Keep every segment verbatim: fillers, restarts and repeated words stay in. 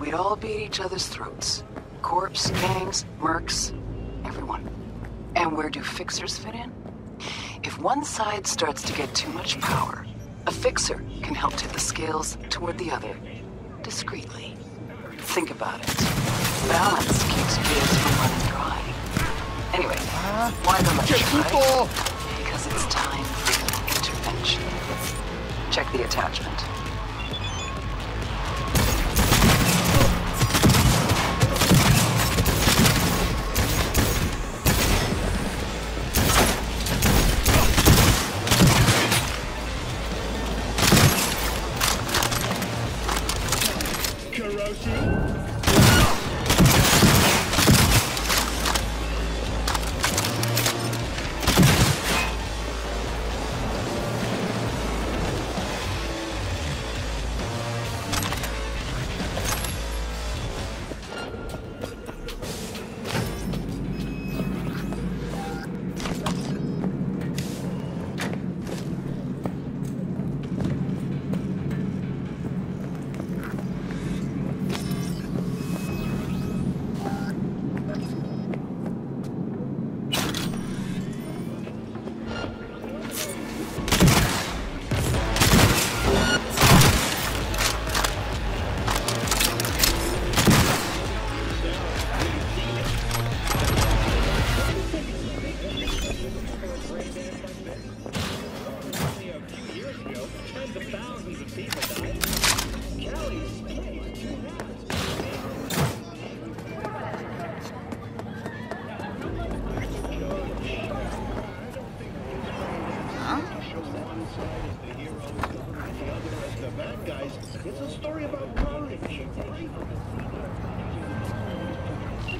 We'd all be at each other's throats. Corps, gangs, mercs, everyone. And where do fixers fit in? If one side starts to get too much power, a fixer can help tip the scales toward the other, discreetly. Think about it. Balance keeps kids from running dry. Anyway, uh, why the lecture, people? Because it's time for intervention. Check the attachment.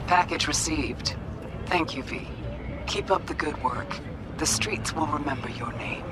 Package received. Thank you, V. Keep up the good work. The streets will remember your name.